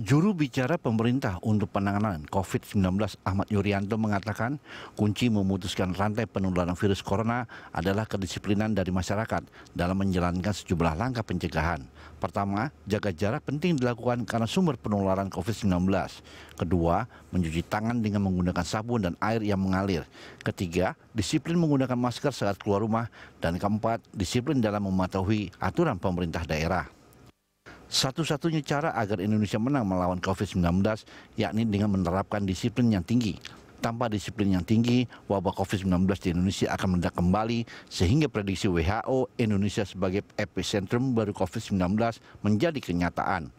Juru bicara pemerintah untuk penanganan COVID-19 Achmad Yurianto mengatakan kunci memutuskan rantai penularan virus corona adalah kedisiplinan dari masyarakat dalam menjalankan sejumlah langkah pencegahan. Pertama, jaga jarak penting dilakukan karena sumber penularan COVID-19. Kedua, mencuci tangan dengan menggunakan sabun dan air yang mengalir. Ketiga, disiplin menggunakan masker saat keluar rumah. Dan keempat, disiplin dalam mematuhi aturan pemerintah daerah. Satu-satunya cara agar Indonesia menang melawan COVID-19 yakni dengan menerapkan disiplin yang tinggi. Tanpa disiplin yang tinggi, wabah COVID-19 di Indonesia akan meledak kembali sehingga prediksi WHO Indonesia sebagai epicentrum baru COVID-19 menjadi kenyataan.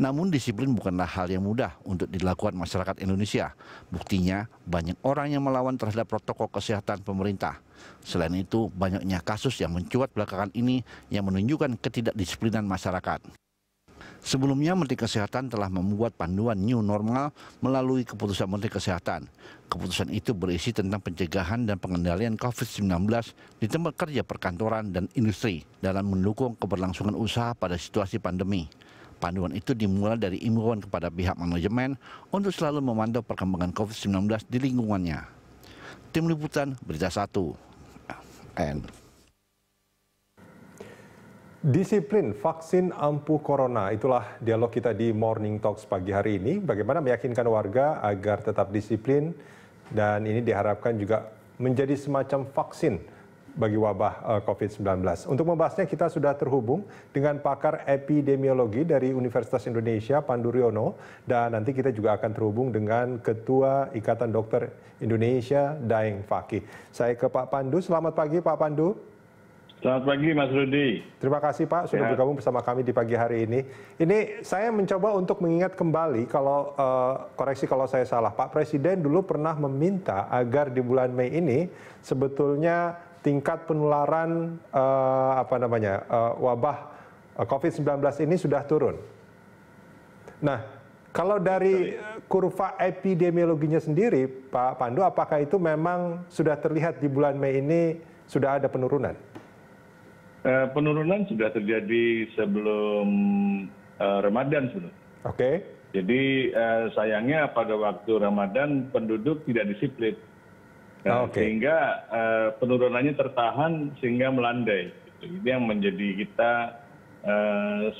Namun disiplin bukanlah hal yang mudah untuk dilakukan masyarakat Indonesia. Buktinya banyak orang yang melawan terhadap protokol kesehatan pemerintah. Selain itu banyaknya kasus yang mencuat belakangan ini yang menunjukkan ketidakdisiplinan masyarakat. Sebelumnya, Menteri Kesehatan telah membuat panduan new normal melalui keputusan Menteri Kesehatan. Keputusan itu berisi tentang pencegahan dan pengendalian COVID-19 di tempat kerja perkantoran dan industri dalam mendukung keberlangsungan usaha pada situasi pandemi. Panduan itu dimulai dari imbauan kepada pihak manajemen untuk selalu memantau perkembangan COVID-19 di lingkungannya. Tim Liputan BeritaSatu. Disiplin vaksin ampuh corona, itulah dialog kita di Morning Talks pagi hari ini. Bagaimana meyakinkan warga agar tetap disiplin, dan ini diharapkan juga menjadi semacam vaksin bagi wabah COVID-19. Untuk membahasnya kita sudah terhubung dengan pakar epidemiologi dari Universitas Indonesia, Pandu Riono, dan nanti kita juga akan terhubung dengan Ketua Ikatan Dokter Indonesia, Daeng Fakih. Saya ke Pak Pandu. Selamat pagi Pak Pandu. Selamat pagi Mas Rudi. Terima kasih Pak sudah bergabung bersama kami di pagi hari ini. Ini saya mencoba untuk mengingat kembali, kalau koreksi kalau saya salah, Pak Presiden dulu pernah meminta agar di bulan Mei ini sebetulnya tingkat penularan wabah COVID-19 ini sudah turun. Nah, kalau dari kurva epidemiologinya sendiri Pak Pandu, apakah itu memang sudah terlihat di bulan Mei ini sudah ada penurunan? Penurunan sudah terjadi sebelum Ramadan sebelum. Oke. Okay. Jadi sayangnya pada waktu Ramadan penduduk tidak disiplin, sehingga penurunannya tertahan sehingga melandai. Ini yang menjadi kita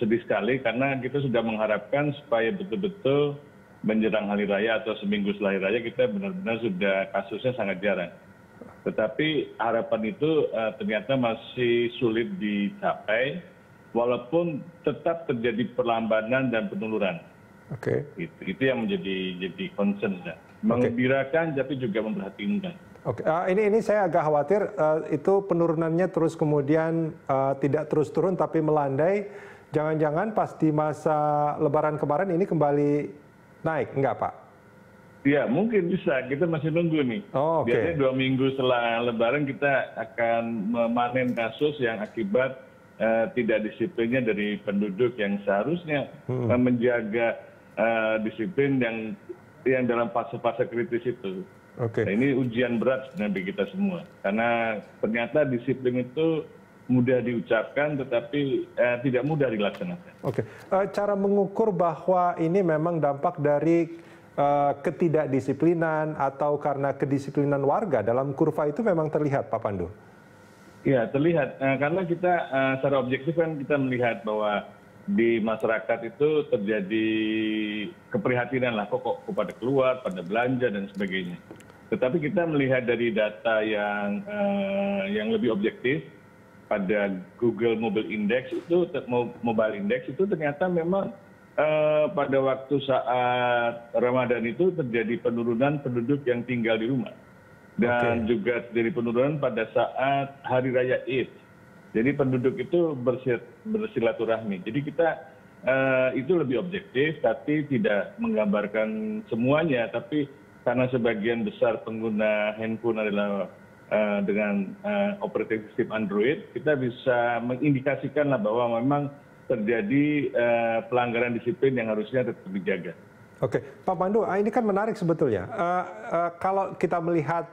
sedih sekali karena kita sudah mengharapkan supaya betul-betul menjelang hari raya atau seminggu setelah hari raya kita benar-benar sudah kasusnya sangat jarang. Tetapi harapan itu ternyata masih sulit dicapai, walaupun tetap terjadi perlambanan dan penurunan. Oke. Okay. Itu yang menjadi concern. Okay. Mengembirakan, tapi juga memprihatinkan. Oke. Okay. Ini saya agak khawatir itu penurunannya terus kemudian tidak terus turun, tapi melandai. Jangan-jangan pas di masa Lebaran kemarin ini kembali naik, enggak Pak? Ya mungkin bisa, kita masih nunggu nih. Oh, okay. Biasanya 2 minggu setelah Lebaran kita akan memanen kasus yang akibat tidak disiplinnya dari penduduk yang seharusnya menjaga disiplin yang dalam fase-fase kritis itu. Okay. Nah, ini ujian berat bagi kita semua, karena ternyata disiplin itu mudah diucapkan tetapi tidak mudah dilaksanakan. Oke, okay. Cara mengukur bahwa ini memang dampak dari ketidakdisiplinan atau karena kedisiplinan warga dalam kurva itu memang terlihat Pak Pandu? Ya terlihat, karena kita secara objektif kan kita melihat bahwa di masyarakat itu terjadi keprihatinan lah kok kepada keluar, pada belanja dan sebagainya. Tetapi kita melihat dari data yang lebih objektif pada Google Mobile Index itu, ternyata memang pada waktu saat Ramadan itu terjadi penurunan penduduk yang tinggal di rumah. Dan juga terjadi penurunan pada saat Hari Raya Id. Jadi penduduk itu bersilaturahmi. Jadi kita itu lebih objektif, tapi tidak menggambarkan semuanya. Tapi karena sebagian besar pengguna handphone adalah dengan operating system Android, kita bisa mengindikasikanlah bahwa memang terjadi pelanggaran disiplin yang harusnya tetap dijaga. Oke, Pak Pandu, ini kan menarik sebetulnya. Kalau kita melihat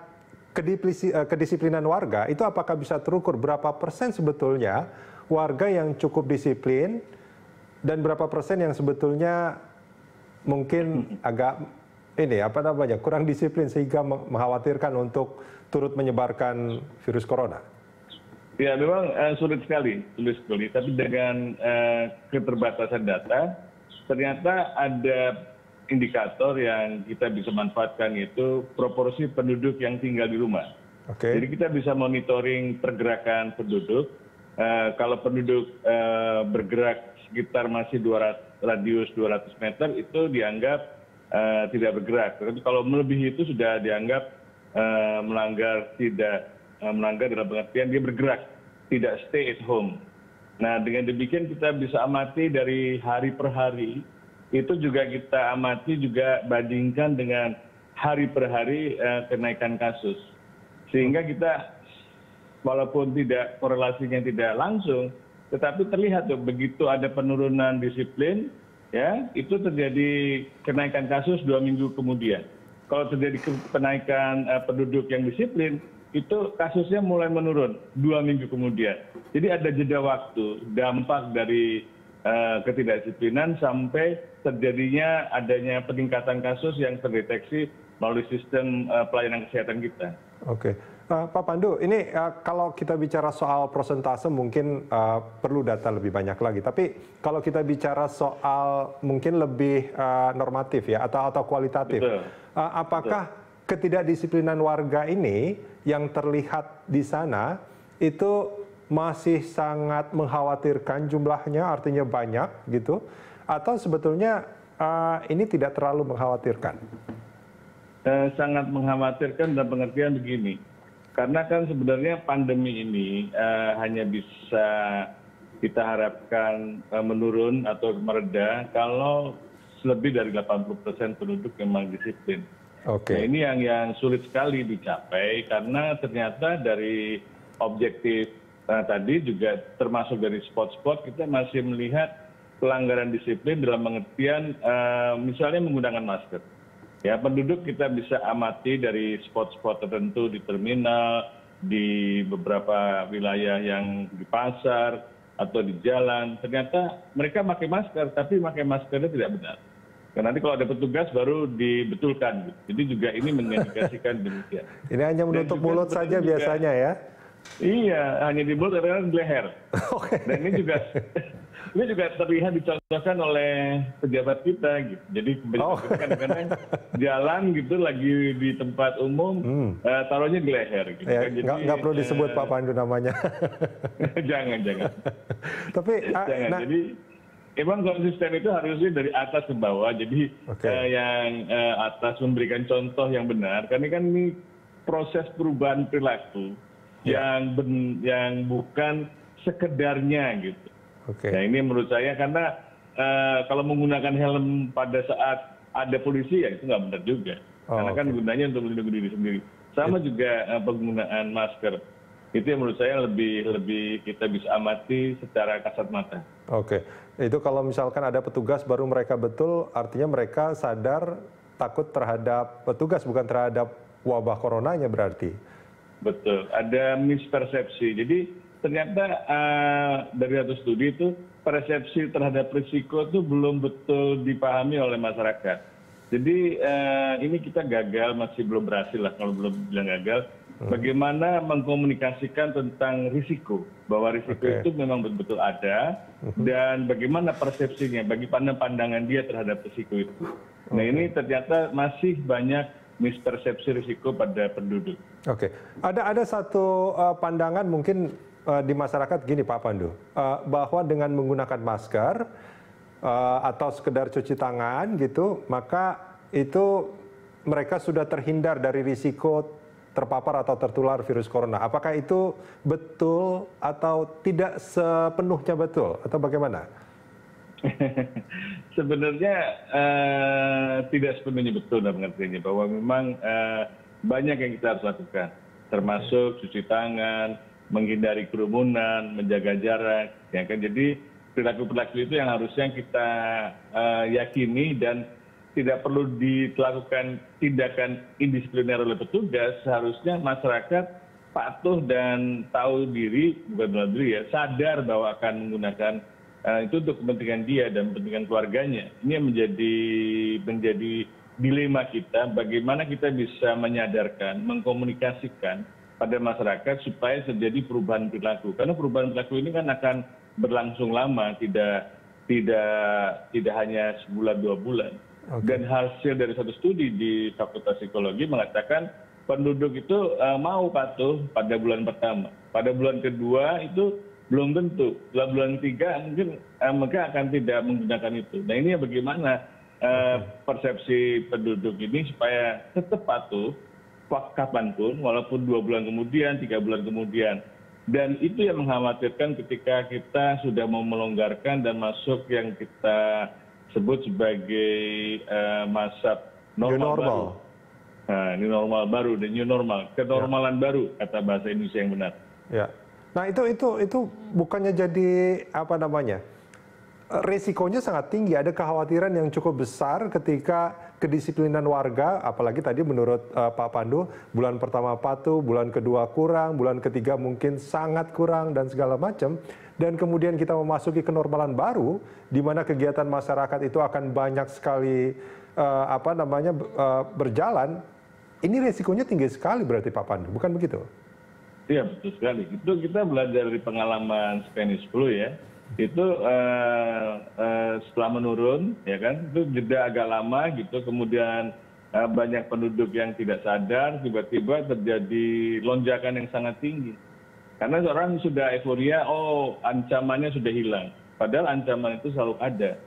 kedisiplinan warga, itu apakah bisa terukur berapa persen sebetulnya warga yang cukup disiplin dan berapa persen yang sebetulnya mungkin agak ini kurang disiplin sehingga mengkhawatirkan untuk turut menyebarkan virus corona. Ya, memang sulit sekali. Tapi dengan keterbatasan data, ternyata ada indikator yang kita bisa manfaatkan, yaitu proporsi penduduk yang tinggal di rumah. Okay. Jadi kita bisa monitoring pergerakan penduduk. Kalau penduduk bergerak sekitar masih radius 200 meter, itu dianggap tidak bergerak. Tapi kalau melebihi itu sudah dianggap melanggar, dalam pengertian dia bergerak, tidak stay at home. Nah, dengan demikian kita bisa amati dari hari per hari, itu juga kita amati juga bandingkan dengan hari per hari kenaikan kasus. Sehingga kita walaupun tidak korelasinya tidak langsung, tetapi terlihat tuh begitu ada penurunan disiplin, ya itu terjadi kenaikan kasus 2 minggu kemudian. Kalau terjadi kenaikan penduduk yang disiplin, itu kasusnya mulai menurun 2 minggu kemudian. Jadi ada jeda waktu dampak dari ketidakdisiplinan sampai terjadinya adanya peningkatan kasus yang terdeteksi melalui sistem pelayanan kesehatan kita. Oke. Pak Pandu, ini kalau kita bicara soal persentase mungkin perlu data lebih banyak lagi. Tapi kalau kita bicara soal mungkin lebih normatif ya atau kualitatif, apakah ketidakdisiplinan warga ini yang terlihat di sana itu masih sangat mengkhawatirkan jumlahnya, artinya banyak gitu, atau sebetulnya ini tidak terlalu mengkhawatirkan? Sangat mengkhawatirkan dalam pengertian begini. Karena kan sebenarnya pandemi ini hanya bisa kita harapkan menurun atau mereda kalau lebih dari 80% penduduk memang disiplin. Okay. Nah, ini yang sulit sekali dicapai karena ternyata dari objektif tadi juga termasuk dari spot-spot kita masih melihat pelanggaran disiplin dalam pengertian misalnya menggunakan masker. Ya, penduduk kita bisa amati dari spot-spot tertentu di terminal, di beberapa wilayah yang di pasar, atau di jalan. Ternyata mereka pakai masker, tapi pakai maskernya tidak benar. Dan nanti kalau ada petugas baru dibetulkan. Jadi juga ini mengindikasikan demikian. Ini hanya menutup mulut saja juga, biasanya ya? Iya, hanya di mulut karena di leher. Okay. Dan ini juga... Ini juga terlihat dicontohkan oleh pejabat kita, gitu. Jadi pejabat kita kadang-kadang jalan gitu lagi di tempat umum, taruhnya di leher. Gitu. Ya, jadi nggak perlu disebut Pak Pandu namanya. Jangan. Tapi jangan. Jadi emang konsisten itu harusnya dari atas ke bawah. Jadi yang atas memberikan contoh yang benar. Karena kan ini proses perubahan perilaku yang bukan sekedarnya gitu. Okay. Nah, ini menurut saya karena kalau menggunakan helm pada saat ada polisi ya itu nggak benar juga. Karena kan gunanya untuk melindungi diri sendiri. Sama juga penggunaan masker. Itu yang menurut saya lebih kita bisa amati secara kasat mata. Oke. Itu kalau misalkan ada petugas baru mereka betul, artinya mereka sadar takut terhadap petugas bukan terhadap wabah coronanya berarti. Betul. Ada mispersepsi. Jadi ternyata dari satu studi itu persepsi terhadap risiko itu belum betul dipahami oleh masyarakat. Jadi ini kita gagal, masih belum berhasil lah kalau belum bilang gagal. Bagaimana mengkomunikasikan tentang risiko, bahwa risiko itu memang betul-betul ada, dan bagaimana persepsinya, bagaimana pandangan dia terhadap risiko itu. Nah ini ternyata masih banyak mispersepsi risiko pada penduduk. Oke, ada satu pandangan mungkin di masyarakat gini Pak Pandu, bahwa dengan menggunakan masker atau sekedar cuci tangan gitu, maka itu mereka sudah terhindar dari risiko terpapar atau tertular virus corona. Apakah itu betul atau tidak sepenuhnya betul atau bagaimana? Sebenarnya tidak sepenuhnya betul dalam pengertiannya, bahwa memang banyak yang kita harus lakukan, termasuk cuci tangan, menghindari kerumunan, menjaga jarak, ya kan. Jadi perilaku itu yang harusnya kita yakini dan tidak perlu dilakukan tindakan indisipliner oleh petugas. Seharusnya masyarakat patuh dan tahu diri, bukan sadar bahwa akan menggunakan itu untuk kepentingan dia dan kepentingan keluarganya. Ini yang menjadi dilema kita, bagaimana kita bisa menyadarkan, mengkomunikasikan pada masyarakat supaya terjadi perubahan perilaku. Karena perubahan perilaku ini kan akan berlangsung lama, tidak hanya sebulan dua bulan. Okay. Dan hasil dari satu studi di Fakultas Psikologi mengatakan penduduk itu mau patuh pada bulan pertama. Pada bulan kedua itu belum tentu. Setelah bulan tiga mungkin mereka akan tidak menggunakan itu. Nah ini bagaimana persepsi penduduk ini supaya tetap patuh kapanpun, walaupun 2 bulan kemudian, 3 bulan kemudian. Dan itu yang mengkhawatirkan ketika kita sudah mau melonggarkan dan masuk yang kita sebut sebagai masa normal. Nah, ini normal baru, the new normal, kenormalan baru kata bahasa Indonesia yang benar. Ya. Nah itu bukannya jadi resikonya sangat tinggi, ada kekhawatiran yang cukup besar ketika kedisiplinan warga, apalagi tadi menurut Pak Pandu, bulan pertama patuh, bulan kedua kurang, bulan ketiga mungkin sangat kurang dan segala macam. Dan kemudian kita memasuki kenormalan baru, di mana kegiatan masyarakat itu akan banyak sekali berjalan. Ini resikonya tinggi sekali berarti Pak Pandu, bukan begitu? Iya betul sekali. Itu kita belajar dari pengalaman Spanish Flu ya. Itu setelah menurun, ya kan, itu jeda agak lama gitu, kemudian banyak penduduk yang tidak sadar, tiba-tiba terjadi lonjakan yang sangat tinggi. Karena orang sudah euforia, oh ancamannya sudah hilang, padahal ancaman itu selalu ada.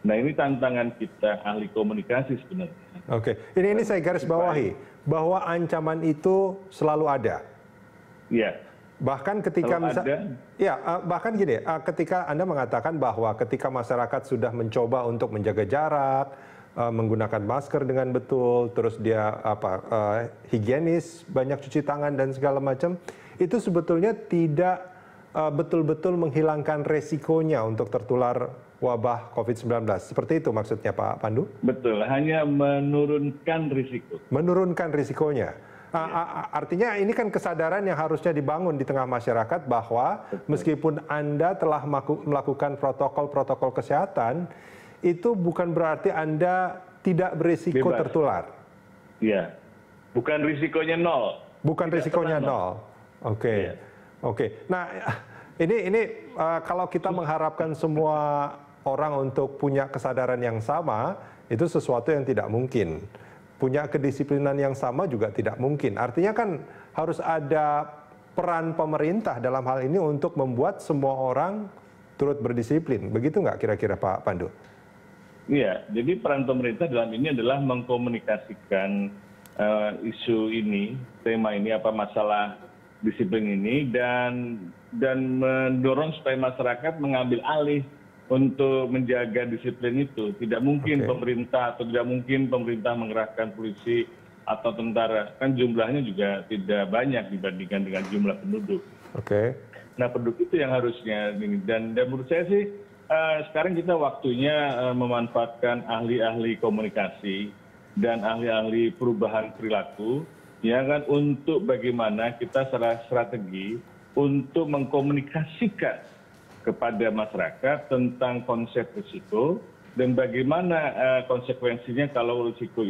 Nah ini tantangan kita ahli komunikasi sebenarnya. Oke, ini saya garis bawahi, bahwa ancaman itu selalu ada. Iya. Bahkan ketika ketika Anda mengatakan bahwa ketika masyarakat sudah mencoba untuk menjaga jarak, menggunakan masker dengan betul, terus dia higienis, banyak cuci tangan dan segala macam, itu sebetulnya tidak betul-betul menghilangkan resikonya untuk tertular wabah COVID-19. Seperti itu maksudnya Pak Pandu? Betul, hanya menurunkan risiko. Menurunkan risikonya. Artinya ini kan kesadaran yang harusnya dibangun di tengah masyarakat bahwa meskipun Anda telah melakukan protokol kesehatan, itu bukan berarti Anda tidak berisiko tertular. Iya, bukan risikonya nol. Bukan risikonya nol. Oke, oke. Nah, ini kalau kita mengharapkan semua orang untuk punya kesadaran yang sama, itu sesuatu yang tidak mungkin. Punya kedisiplinan yang sama juga tidak mungkin. Artinya kan harus ada peran pemerintah dalam hal ini untuk membuat semua orang turut berdisiplin. Begitu nggak kira-kira Pak Pandu? Iya, jadi peran pemerintah dalam ini adalah mengkomunikasikan isu ini, tema ini, masalah disiplin ini, dan mendorong supaya masyarakat mengambil alih untuk menjaga disiplin itu. Tidak mungkin pemerintah atau tidak mungkin pemerintah mengerahkan polisi atau tentara. Kan jumlahnya juga tidak banyak dibandingkan dengan jumlah penduduk. Oke. Nah penduduk itu yang harusnya ini. Dan menurut saya sih sekarang kita waktunya memanfaatkan ahli-ahli komunikasi dan ahli-ahli perubahan perilaku, ya kan, untuk bagaimana kita secara strategi untuk mengkomunikasikan kepada masyarakat tentang konsep risiko dan bagaimana konsekuensinya kalau risiko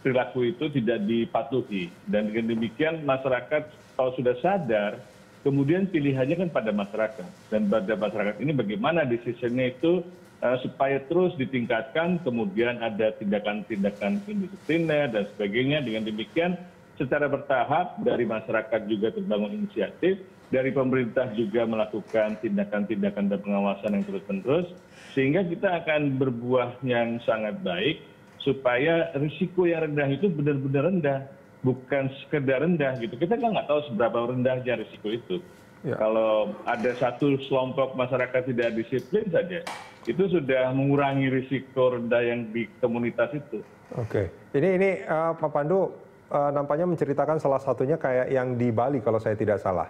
perilaku itu tidak dipatuhi. Dan dengan demikian masyarakat kalau sudah sadar, kemudian pilihannya kan pada masyarakat. Dan pada masyarakat ini bagaimana decision-nya itu supaya terus ditingkatkan, kemudian ada tindakan-tindakan indisipliner dan sebagainya. Dengan demikian secara bertahap dari masyarakat juga terbangun inisiatif, dari pemerintah juga melakukan tindakan-tindakan dan pengawasan yang terus-menerus, sehingga kita akan berbuah yang sangat baik, supaya risiko yang rendah itu benar-benar rendah, bukan sekedar rendah gitu. Kita kan nggak tahu seberapa rendahnya risiko itu. Ya. Kalau ada satu kelompok masyarakat tidak disiplin saja, itu sudah mengurangi risiko rendah yang di komunitas itu. Oke, ini Pak Pandu nampaknya menceritakan salah satunya kayak yang di Bali kalau saya tidak salah.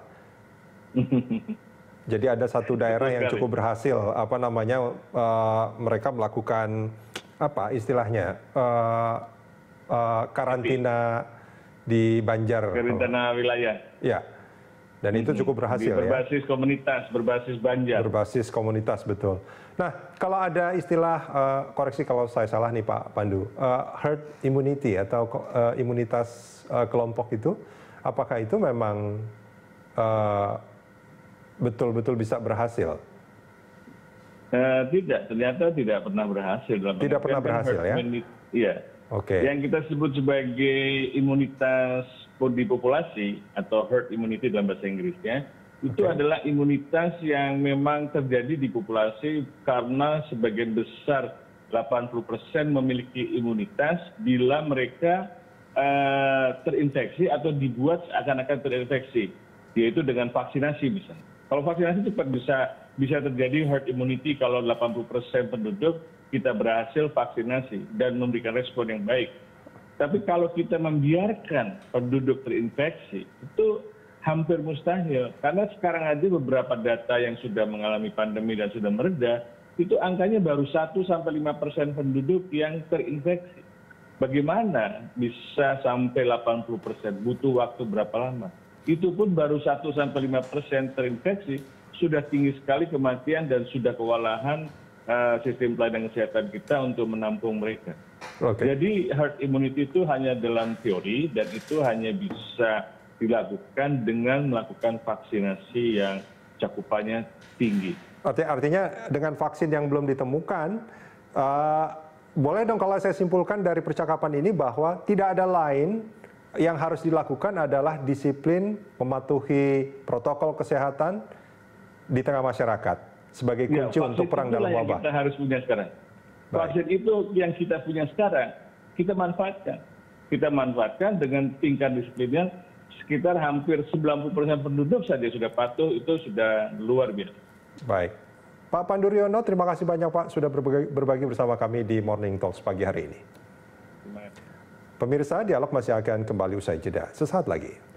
Jadi ada satu daerah yang cukup berhasil, mereka melakukan karantina di Banjar. Karantina wilayah. Ya, Dan itu cukup berhasil ya. Berbasis komunitas, berbasis Banjar. Berbasis komunitas, betul. Nah, kalau ada istilah, koreksi kalau saya salah nih Pak Pandu, herd immunity atau imunitas kelompok itu, apakah itu memang betul-betul bisa berhasil? Tidak, ternyata tidak pernah berhasil. Tidak pernah berhasil ya? Iya. Okay. Yang kita sebut sebagai imunitas di populasi atau herd immunity dalam bahasa Inggrisnya, itu adalah imunitas yang memang terjadi di populasi karena sebagian besar 80% memiliki imunitas bila mereka terinfeksi atau dibuat seakan-akan terinfeksi, yaitu dengan vaksinasi misalnya. Kalau vaksinasi cepat bisa terjadi herd immunity kalau 80% penduduk kita berhasil vaksinasi dan memberikan respon yang baik. Tapi kalau kita membiarkan penduduk terinfeksi, itu hampir mustahil. Karena sekarang aja beberapa data yang sudah mengalami pandemi dan sudah mereda, itu angkanya baru 1-5% penduduk yang terinfeksi. Bagaimana bisa sampai 80%? Butuh waktu berapa lama? Itu pun baru 1-5% terinfeksi, sudah tinggi sekali kematian dan sudah kewalahan sistem pelayanan kesehatan kita untuk menampung mereka. Okay. Jadi herd immunity itu hanya dalam teori dan itu hanya bisa dilakukan dengan melakukan vaksinasi yang cakupannya tinggi. Artinya dengan vaksin yang belum ditemukan, boleh dong kalau saya simpulkan dari percakapan ini bahwa tidak ada lain yang harus dilakukan adalah disiplin mematuhi protokol kesehatan di tengah masyarakat sebagai kunci untuk perang dalam wabah. Kita harus punya sekarang. Vaksin itu yang kita punya sekarang, kita manfaatkan. Kita manfaatkan dengan tingkat disiplinnya sekitar hampir 90% penduduk saja sudah patuh, itu sudah luar biasa. Baik. Pak Pandu Riono, terima kasih banyak Pak sudah berbagi bersama kami di Morning Talks pagi hari ini. Pemirsa, dialog masih akan kembali usai jeda. Sesaat lagi.